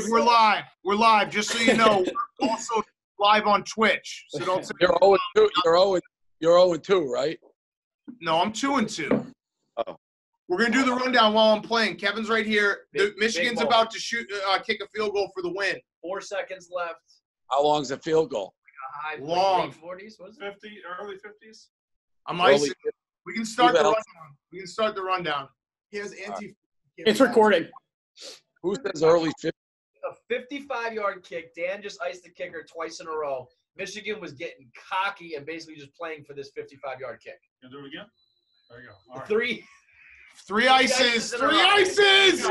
Dave, we're live. We're live. Just so you know, we're also live on Twitch. So don't say you're 0-2. You're 0-2, right? No, I'm 2-2. Oh. We're gonna do the rundown while I'm playing. Kevin's right here. Michigan's about to shoot, kick a field goal for the win. 4 seconds left. How long's a field goal? Like a high long. 40s, was it? 50, early 50s. I'm icing. We can start the rundown. We can start the rundown. Here's anti. It's recording. Who says early 50s? A 55-yard kick. Dan just iced the kicker twice in a row. Michigan was getting cocky and basically just playing for this 55-yard kick. Can I do it again? There you go. All right. Three ices. Three ices.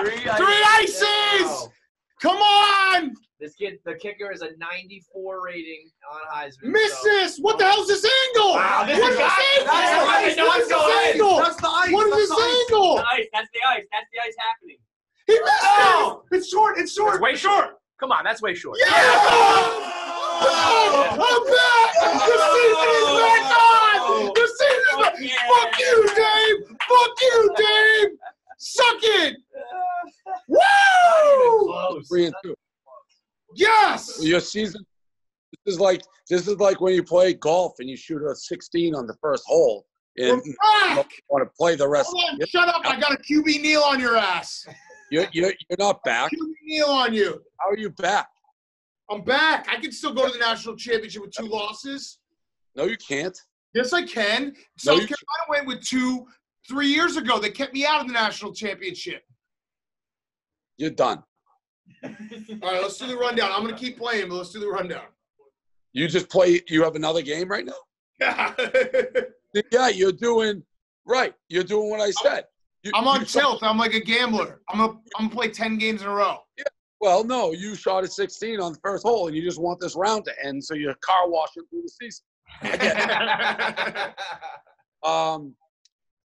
Come on. This kid, the kicker, is a 94 rating on Heisman. Misses. So. What the hell's this angle? Wow, this is the angle. That's the ice. What is this angle? That's the ice. That's the ice. That's the ice happening. He missed it. It's short. It's short. It's way short. Come on. That's way short. Yeah. Oh, I'm back. The season is back on. The season is back. Yeah. Fuck you, Dave. Fuck you, Dave. Suck it. Woo! Not even close. 3-2. Yes. Your season. This is like when you play golf and you shoot a 16 on the first hole. And you don't want to play the rest. Hold on, shut up! I got a QB kneel on your ass. You're not back. QB kneel on you. How are you back? I'm back. I can still go to the national championship with 2 losses. No, you can't. Yes, I can. South Carolina went with 2 3 years ago. They kept me out of the national championship. You're done. All right, let's do the rundown. I'm going to keep playing, but let's do the rundown. You just play – you have another game right now? Yeah. Yeah, you're doing – right. You're doing what I said. I'm on tilt. I'm like a gambler. I'm going to play 10 games in a row. Yeah. Well, no, you shot a 16 on the first hole, and you just want this round to end so you're car washing through the season. I get it.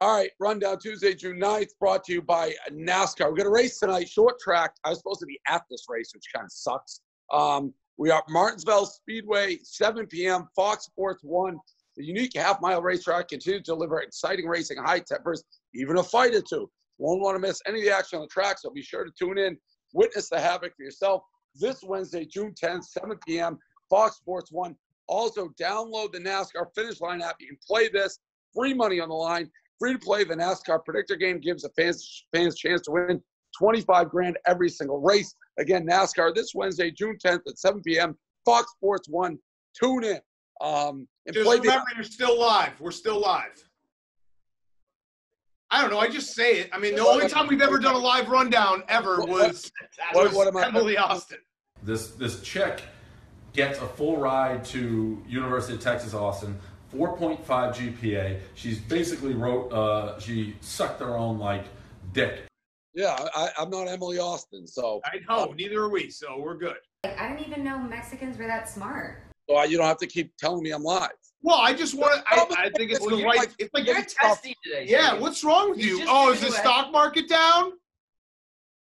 All right, Rundown Tuesday, June 9th, brought to you by NASCAR. We're going to race tonight, short track. I was supposed to be at this race, which kind of sucks. We are at Martinsville Speedway, 7 p.m., Fox Sports 1. The unique half-mile racetrack continues to deliver exciting racing, high tempers, even a fight or two. Won't want to miss any of the action on the track, so be sure to tune in. Witness the havoc for yourself this Wednesday, June 10th, 7 p.m., Fox Sports 1. Also, download the NASCAR Finish Line app. You can play this. Free money on the line. Free to play, the NASCAR Predictor game gives the fans chance to win $25,000 every single race. Again, NASCAR this Wednesday, June 10th at 7 p.m. Fox Sports 1. Tune in. And just play remember, you're still live. We're still live. I don't know. I just say it. I mean, the only time we've ever done a live rundown ever was Emily Austin. This chick gets a full ride to University of Texas, Austin. 4.5 GPA. She's basically wrote, she sucked her own, like, dick. Yeah, I'm not Emily Austin, so. I know, neither are we, so we're good. I didn't even know Mexicans were that smart. Well, you don't have to keep telling me I'm live. Well, I just want to, I think it's the right. It's like you're testy today. Yeah, what's wrong with you? Oh, is the stock market down?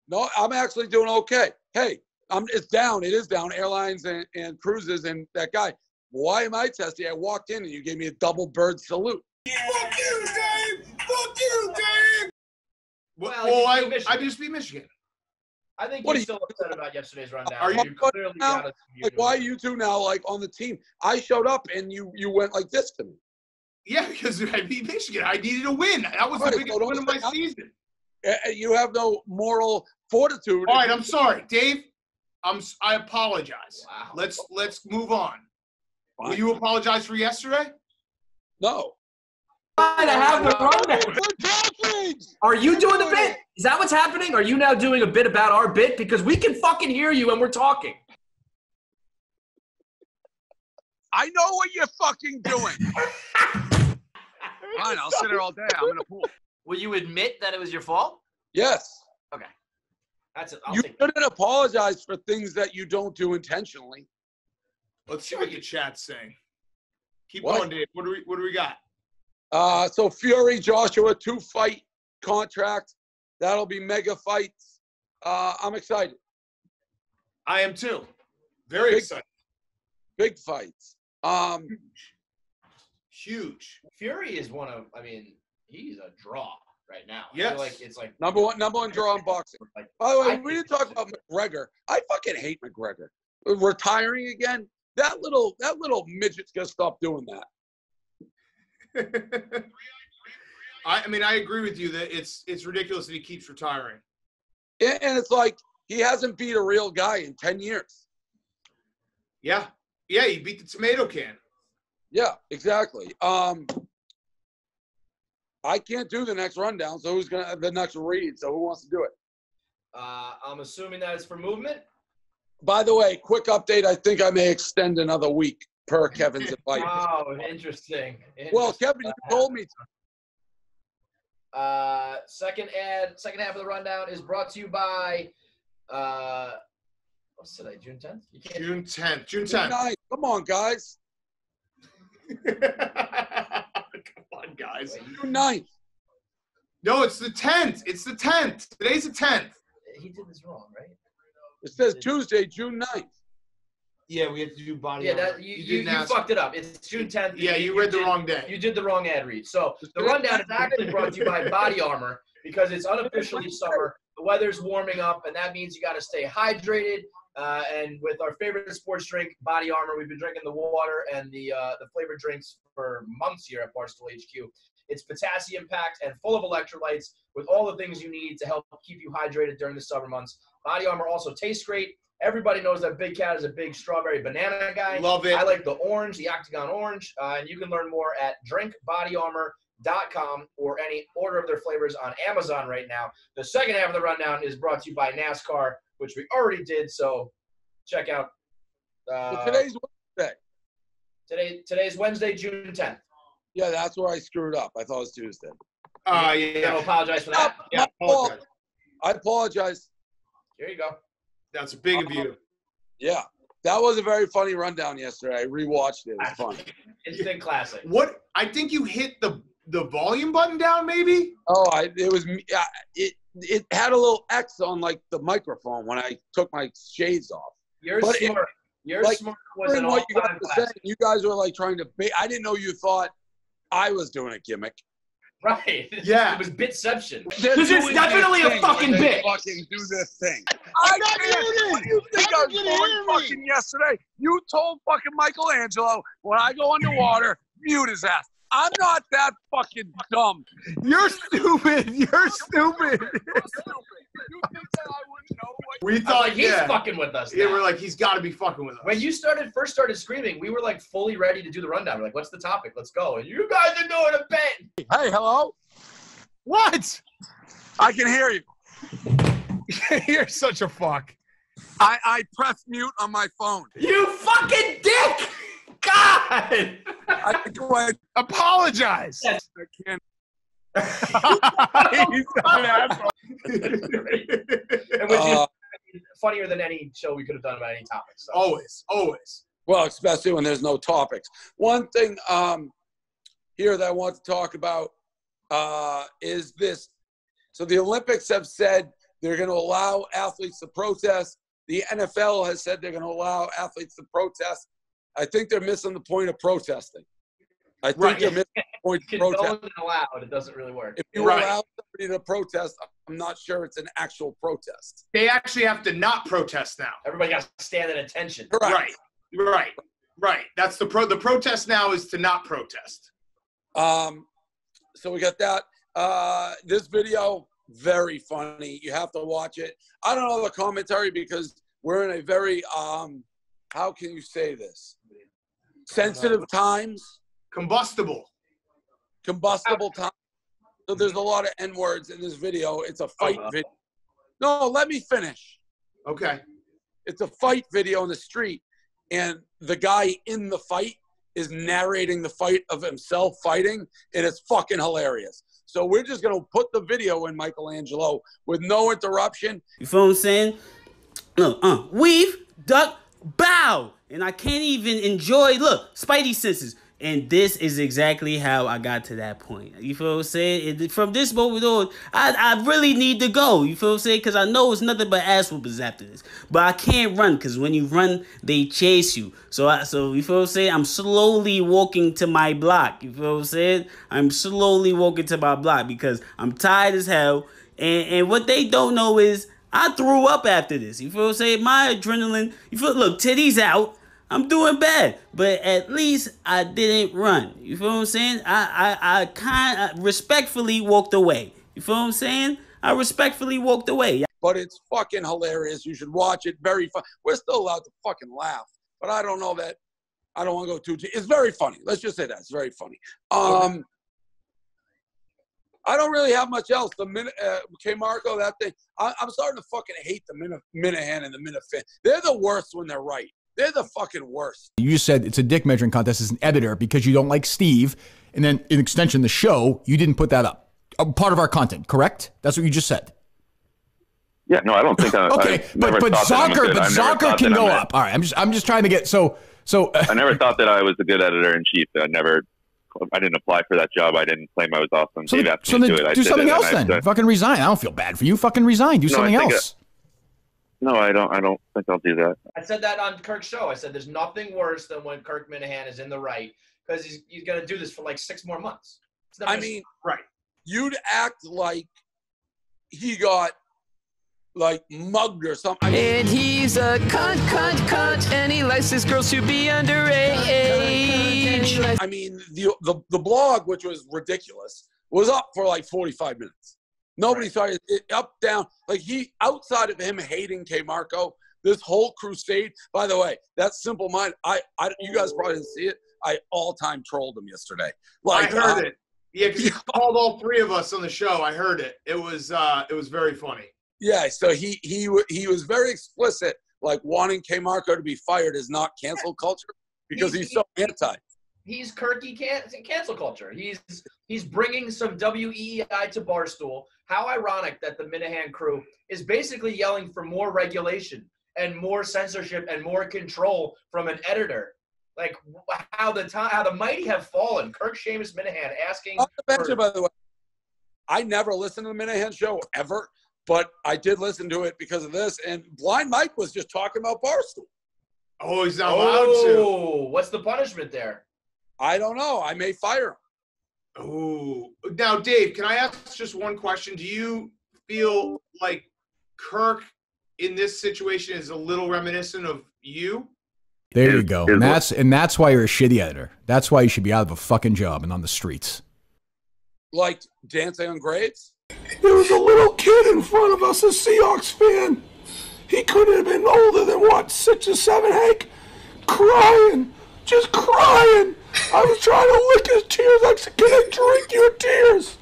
No, I'm actually doing okay. Hey, it's down. It is down. Airlines and cruises and that guy. Why am I testy? I walked in and you gave me a double bird salute. Yeah. Fuck you, Dave! Fuck you, Dave! Well, I just beat Michigan. I think you're still upset about yesterday's rundown. Are you clearly out of like, why are you two now like on the team? I showed up and you went like this to me. Yeah, because I beat Michigan. I needed a win. That was the biggest win of my season. You have no moral fortitude. All right, I'm sorry, Dave. I apologize. Wow. Let's move on. Will you apologize for yesterday? No. I have the rundown. Are you doing the bit? Is that what's happening? Are you now doing a bit about our bit? Because we can fucking hear you and we're talking. I know what you're fucking doing. Fine, I'll sit here all day. I'm in a pool. Will you admit that it was your fault? Yes. Okay. That's it. You shouldn't apologize for things that you don't do intentionally. Let's see what your chat's saying. Keep going, Dave. What do we got? So Fury Joshua 2-fight contract. That'll be mega fights. I'm excited. I am too. Very excited. Big fights. Huge. Fury is one of. I mean, he's a draw. right now. Yes. I feel like it's like number one draw in boxing. Like, by the way, we didn't talk about McGregor. I fucking hate McGregor. Retiring again? That little midget's gonna stop doing that. I mean, I agree with you that it's ridiculous that he keeps retiring. And it's like he hasn't beat a real guy in 10 years. Yeah. Yeah, he beat the tomato can. Yeah, exactly. I can't do the next rundown, so who's gonna the next read? So who wants to do it? I'm assuming that is for movement. By the way, quick update. I think I may extend another week per Kevin's advice. Oh, interesting. Well, Kevin, you told me to. Second half of the rundown is brought to you by. What's today? June 10th. June 10th. 9th. Come on, guys. June 9th. No, it's the 10th. It's the 10th. Today's the 10th. He did this wrong, right? It says Tuesday, June 9th. Yeah, we have to do body. Yeah, that, you fucked it up. It's June 10th. Yeah, you read the wrong day. You did the wrong ad read. So the rundown is actually brought to you by Body Armor because it's unofficially summer. The weather's warming up, and that means you got to stay hydrated. And with our favorite sports drink, Body Armor, we've been drinking the water and the flavored drinks for months here at Barstool HQ. It's potassium-packed and full of electrolytes with all the things you need to help keep you hydrated during the summer months. Body Armor also tastes great. Everybody knows that Big Cat is a big strawberry banana guy. Love it. I like the orange, the octagon orange. And you can learn more at drinkbodyarmor.com or any order of their flavors on Amazon right now. The second half of the rundown is brought to you by NASCAR, which we already did, so check out. Today's Wednesday. Today's Wednesday, June 10th. Yeah, that's where I screwed up. I thought it was Tuesday. Yeah. I apologize for that. Yeah, I apologize. There you go. That's big of you. Yeah. That was a very funny rundown yesterday. I rewatched it. It was fun. Instant classic. What? I think you hit the volume button down, maybe? Oh, it had a little X on, like, the microphone when I took my shades off. You're but smart. You're like, smart. Was what you, guys were saying, you guys were, like, trying to I didn't know you thought I was doing a gimmick. Right. Yeah. It was bitception. Because it's definitely a fucking bit. Fucking do this thing. I can't. What do you think I was born fucking yesterday? You told fucking Michelangelo when I go underwater, mute his ass. I'm not that fucking dumb. You're stupid. You're stupid. You think that I wouldn't know what we thought? Like, he's fucking with us. Now. Yeah, we're like, he's got to be fucking with us. When you first started screaming, we were like fully ready to do the rundown. We're like, what's the topic? Let's go. And you guys are doing a bit. Hey, hello. What? I can hear you. You're such a fuck. I pressed mute on my phone. You fucking dick. God! I think I apologize. Yes. I can't. He's an asshole. Which is funnier than any show we could have done about any topics. So. Always. Well, especially when there's no topics. One thing here that I want to talk about is this. So the Olympics have said they're going to allow athletes to protest. The NFL has said they're going to allow athletes to protest. I think they're missing the point of protesting. I think they're missing the point of protesting. Allowed, it doesn't really work. If you allow somebody to protest, I'm not sure it's an actual protest. They actually have to not protest now. Everybody has to stand at attention. Correct. Right. That's the protest now is to not protest. So we got that. This video, very funny. You have to watch it. I don't know the commentary because we're in a very how can you say this? Sensitive times. Combustible times. So there's a lot of N-words in this video. It's a fight video. No, let me finish. Okay. It's a fight video on the street, and the guy in the fight is narrating the fight of himself fighting, and it's fucking hilarious. So we're just going to put the video in, Michelangelo, with no interruption. You feel what I'm saying? Weave, duck, bow, and I can't even enjoy, look, spidey senses, And this is exactly how I got to that point. You feel what I'm saying? And from this moment on, I really need to go. You feel what I'm saying? Because I know it's nothing but ass whoopers after this. But I can't run, because when you run, they chase you. So you feel what I'm saying? I'm slowly walking to my block. You feel what I'm saying? I'm slowly walking to my block because I'm tired as hell. And what they don't know is I threw up after this. You feel what I'm saying? My adrenaline, you feel, look, titties out. I'm doing bad, but at least I didn't run. You feel what I'm saying? I respectfully walked away. You feel what I'm saying? I respectfully walked away. But it's fucking hilarious. You should watch it. Very fun. We're still allowed to fucking laugh, but I don't know that. I don't want to go too deep. It's very funny. Let's just say that. It's very funny. I don't really have much else. The Kmarko, that thing. I'm starting to fucking hate the Minihan and the Minifan. They're the worst when they're right. They're the fucking worst. You just said it's a dick measuring contest as an editor because you don't like Steve, and then in extension, the show, you didn't put that up. Part of our content, correct? That's what you just said. Yeah, no, I don't think I okay, but Zonker, can go up. All right, I'm just trying to get so. I never thought that I was a good editor in chief. I didn't apply for that job. I didn't claim I was awesome. So, do something else then. Fucking resign. I don't feel bad for you. Fucking resign. Do something else. No, I don't think I'll do that. I said that on Kirk's show. I said there's nothing worse than when Kirk Minihane is in the right, because he's going to do this for like 6 more months. It's not right. You'd act like he got like mugged or something. And he's a cunt, and he likes his girls to be underage. I mean, the blog, which was ridiculous, was up for like 45 minutes. Nobody saw it, up, down. Like he, outside of him hating Kmarko, this whole crusade, by the way, that Simple Mind, you guys probably didn't see it. I all-time trolled him yesterday. Like, I heard it. Yeah, he called all 3 of us on the show. I heard it. It was very funny. Yeah, so he was very explicit, like wanting Kmarko to be fired is not cancel culture, because he's so anti. He's Kirky cancel culture. He's bringing some WEEI to Barstool. How ironic that the Minihan crew is basically yelling for more regulation and more censorship and more control from an editor. Like how the mighty have fallen. Kirk Seamus Minihan asking. By the way, I never listened to the Minihan show ever, but I did listen to it because of this. And Blind Mike was just talking about Barstool. Oh, he's not allowed to. Oh, what's the punishment there? I don't know. I may fire him. Oh, now, Dave, can I ask just one question? Do you feel like Kirk in this situation is a little reminiscent of you? There you go. And that's why you're a shitty editor. That's why you should be out of a fucking job and on the streets. Like dancing on graves? There was a little kid in front of us, a Seahawks fan. He couldn't have been older than, what, 6 or 7, Hank? Crying. Just crying. I was trying to lick his tears. I said, can I drink your tears?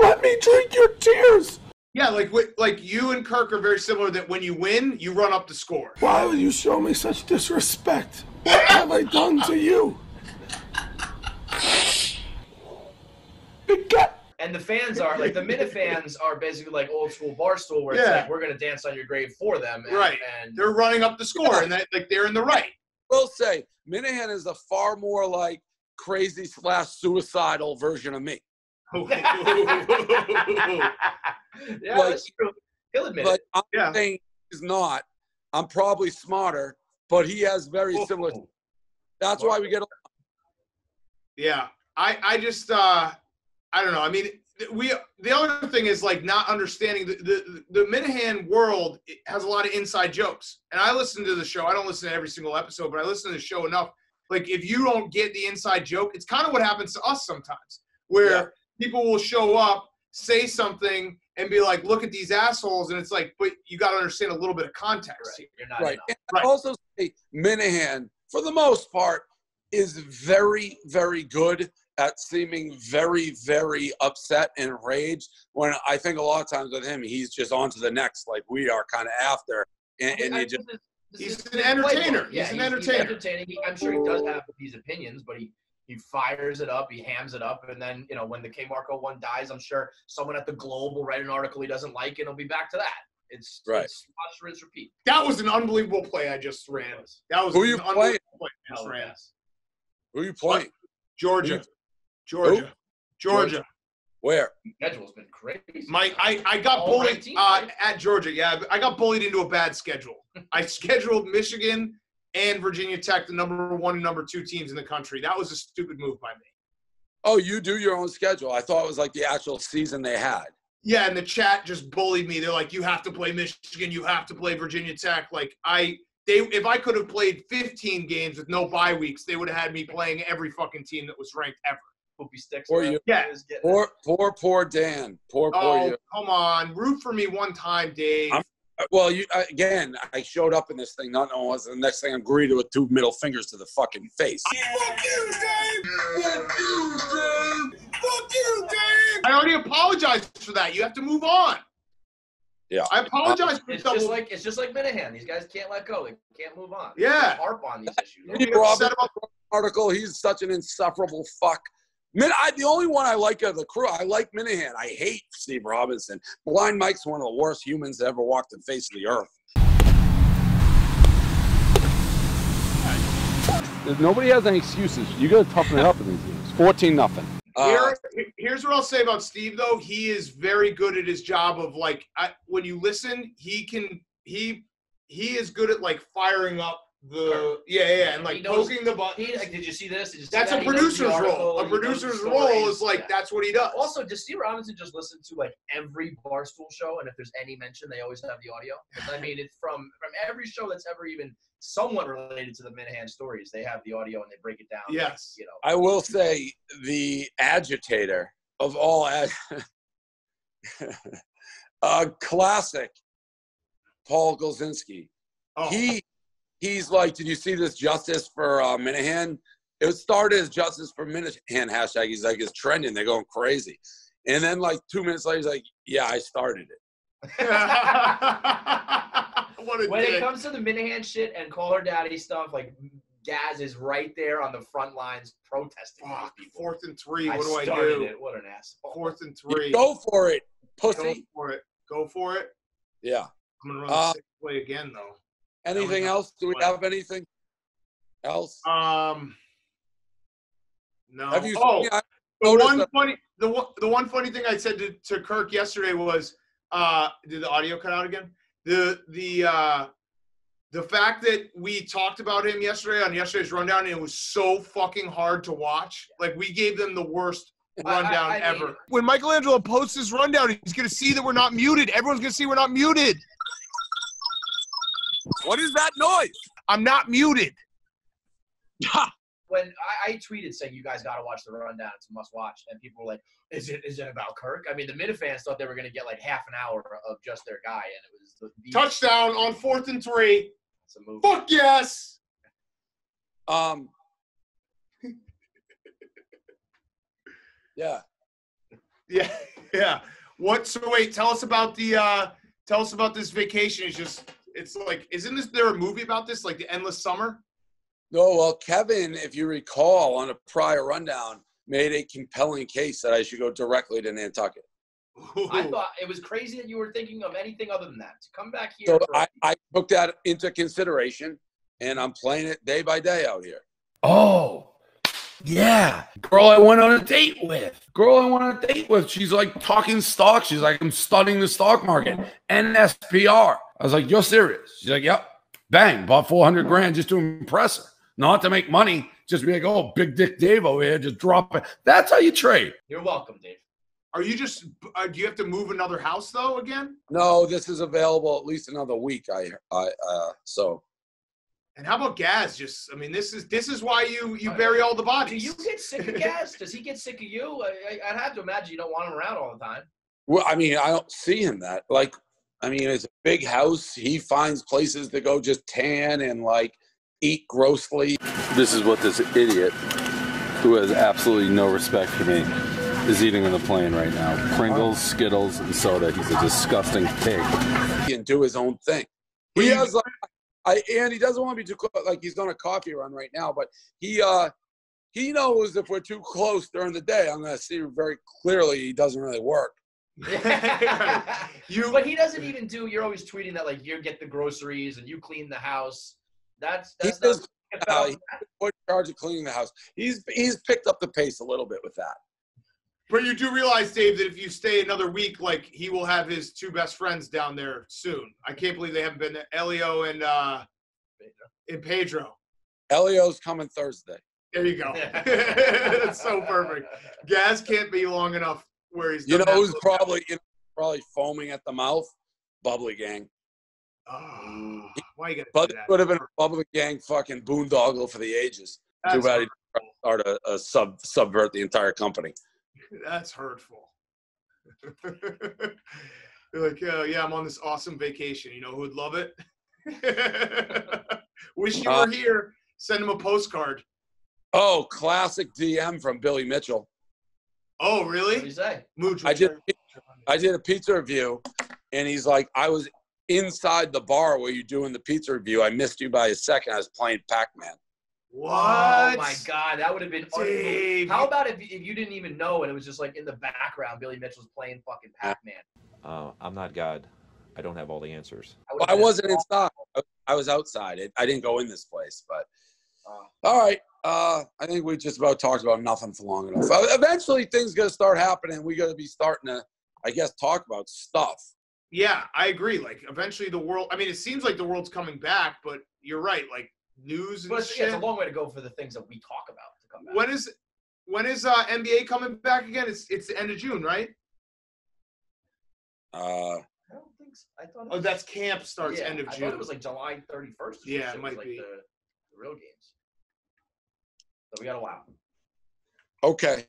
Let me drink your tears. Yeah, like you and Kirk are very similar, that when you win, you run up the score. Why would you show me such disrespect? What have I done to you? And the fans are, like, the Minifans are basically like old school Barstool, where it's like, we're going to dance on your grave for them. And, right. And they're running up the score, and that, like, they're in the right. We'll say Minihan is a far more like crazy / suicidal version of me. Yeah, like, that's true. He'll admit it. I'm saying he's not. I'm probably smarter, but he has very similar. That's why we get along. Yeah, I just I don't know. I mean, the other thing is like not understanding the Minihan world has a lot of inside jokes. And I listen to the show. I don't listen to every single episode, but I listen to the show enough. Like if you don't get the inside joke, it's kind of what happens to us sometimes, where people will show up, say something, and be like, look at these assholes. And it's like, but you got to understand a little bit of context. Right. Here. You're not I also say Minihan, for the most part, is very, very good at seeming very, very upset and enraged, when I think a lot of times with him, he's just on to the next, like we are kind of after. He's an entertainer. He's an entertainer. I'm sure he does have these opinions, but he fires it up, he hams it up, and then, you know, when the Kmarko one dies, I'm sure someone at the Globe will write an article he doesn't like, and he'll be back to that. It's right. It's watch, rinse, repeat. That was an unbelievable play I just ran. That was an unbelievable play I just ran. Who are you playing? Georgia. Where? The schedule's been crazy. Mike, I got bullied at Georgia. Yeah, I got bullied into a bad schedule. I scheduled Michigan and Virginia Tech, the #1 and #2 teams in the country. That was a stupid move by me. Oh, you do your own schedule. I thought it was like the actual season they had. Yeah, and the chat just bullied me. They're like, you have to play Michigan. You have to play Virginia Tech. Like, if I could have played 15 games with no bye weeks, they would have had me playing every fucking team that was ranked ever. Poor Dan. Poor you. Come on. Root for me one time, Dave. I showed up in this thing. Not knowing what's the next thing I'm greeted with two middle fingers to the fucking face. Fuck you, Dave! Fuck you, Dave! Fuck you, Dave! I already apologized for that. You have to move on. Yeah. I apologize for something. It's just like Minihan. These guys can't let go. They can't move on. Yeah. They harp on these issues. Robin, article. He's such an insufferable fuck. The only one I like of the crew, I like Minihan. I hate Steve Robinson. Blind Mike's one of the worst humans that ever walked the face of the earth. Nobody has any excuses. You got to toughen it up in these games. 14-0. Here's what I'll say about Steve, though. He is very good at his job of, like, when you listen, he is good at, like, firing up the and like poking the button. Did you see this? That's a producer's role. A producer's role is like that's what he does. Also, does Steve Robinson just listen to like every Barstool show? And if there's any mention, they always have the audio. I mean, it's from every show that's ever even somewhat related to the Minihan stories. They have the audio and they break it down. Yes, like, I will say the agitator of all, classic Paul Golzinski. Oh. He's like, did you see this justice for Minihan? It was started as justice for Minihan hashtag. He's like, it's trending. They're going crazy. And then like 2 minutes later, he's like, yeah, I started it. When it comes to the Minihan shit and Call Her Daddy stuff, like Gaz is right there on the front lines protesting. Fuck, 4th and 3. What do I do? What an asshole. 4th and 3. Go for it, pussy. Go for it. Yeah. I'm going to run the same play again, though. Anything else? Do we have anything else? No. Have you the one funny thing I said to Kirk yesterday was, did the audio cut out again? The fact that we talked about him yesterday on yesterday's rundown, and it was so fucking hard to watch. Like, we gave them the worst rundown ever. Mean, when Michelangelo posts his rundown, he's going to see that we're not muted. Everyone's going to see we're not muted. What is that noise? I'm not muted. When I tweeted saying you guys got to watch the rundown, it's a must watch, and people were like, is it about Kirk? I mean, the Minifans thought they were going to get like half an hour of just their guy, and it was the touchdown on 4th and 3. It's a movie. Fuck yes. Yeah. What? So wait, tell us about this vacation. It's like, isn't there a movie about this, like The Endless Summer? No, well, Kevin, if you recall, on a prior rundown, made a compelling case that I should go directly to Nantucket. Ooh. I thought it was crazy that you were thinking of anything other than that. To come back here. So I took that into consideration, and I'm playing it day by day out here. Oh, yeah. Girl I went on a date with. She's like talking stock. She's like, I'm studying the stock market. NSPR. I was like, you're serious? She's like, yep. Bang, bought $400,000 just to impress her. Not to make money, just be like, oh, big dick Dave over here, just drop it. That's how you trade. You're welcome, Dave. Are you just, do you have to move another house, though, again? No, this is available at least another week, so. And how about Gaz? Just, I mean, this is why you bury all the bodies. Do you get sick of Gaz? Does he get sick of you? I'd have to imagine you don't want him around all the time. Well, I mean, I don't see him that, like, I mean, it's a big house. He finds places to go just tan and, like, eat grossly. This is what this idiot, who has absolutely no respect for me, is eating on the plane right now. Pringles, Skittles, and soda. He's a disgusting pig. He can do his own thing. He has, like, and he doesn't want to be too close. Like, he's on a coffee run right now, but he knows if we're too close during the day, I'm going to see very clearly he doesn't really work. But he doesn't even do. You're always tweeting that like you get the groceries and you clean the house. That's not about that. charge of cleaning the house. He's picked up the pace a little bit with that. But you do realize, Dave, that if you stay another week, like, he will have his two best friends down there soon. I can't believe they haven't been there. Elio and Pedro. Elio's coming Thursday. There you go. That's so perfect. Gaz can't be long enough where he's. You know who's probably foaming at the mouth? Bubbly Gang. Oh, why you gotta do that? Would have been a Bubbly Gang fucking boondoggle for the ages. Too bad he tried to subvert the entire company. That's hurtful. You're like, oh, yeah, I'm on this awesome vacation. You know who would love it? Wish you were here. Send him a postcard. Oh, classic DM from Billy Mitchell. Oh, really? What did he say? I did a pizza review, and he's like, I was inside the bar where you're doing the pizza review. I missed you by a second. I was playing Pac Man. What? Oh, my God. That would have been awesome. How about if you didn't even know and it was just like in the background, Billy Mitchell's playing fucking Pac-Man? I'm not God. I don't have all the answers. I wasn't inside. I was outside. I didn't go in this place. But all right. I think we just about talked about nothing for long enough. Eventually, things going to start happening. We're going to be starting to, I guess, talk about stuff. Yeah, I agree. Like, eventually the world – I mean, it seems like the world's coming back, but you're right. Like, news and shit. Yeah, it's a long way to go for the things that we talk about to come back. When is NBA coming back again? It's the end of June, right? I don't think so. I thought that's camp starts end of June. I thought it was like July 31st. Yeah, it might be. The real games. So we got a while. Okay.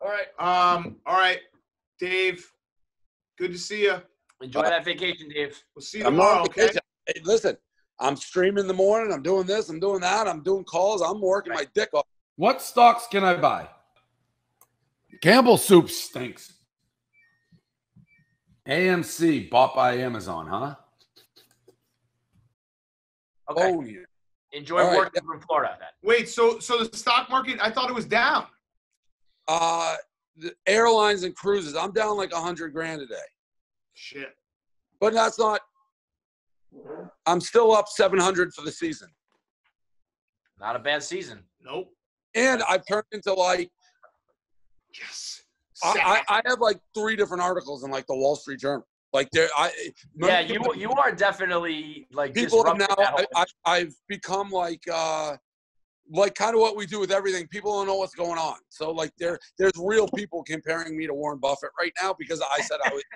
All right. All right, Dave. Good to see you. Enjoy that vacation, Dave. We'll see you tomorrow. Okay? Hey, listen. I'm streaming in the morning. I'm doing this. I'm doing that. I'm doing calls. I'm working my dick off. What stocks can I buy? Campbell Soup stinks. AMC bought by Amazon, huh? Okay. Oh, yeah. Enjoy working from Florida. Wait, so the stock market, I thought it was down. The airlines and cruises, I'm down like 100 grand a day. Shit. But that's not. I'm still up 700 for the season. Not a bad season. Nope. And I've turned into like – yes. I have like 3 different articles in like the Wall Street Journal. Like there – yeah, you are definitely like – people now – I've become like kind of what we do with everything. People don't know what's going on. So like there's real people comparing me to Warren Buffett right now because I said I was –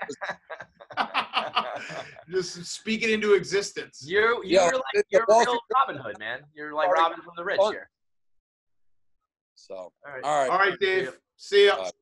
just speak it into existence. You're like you're real Robin Hood, man. You're like Robin from the rich here. So all right, Dave. See ya.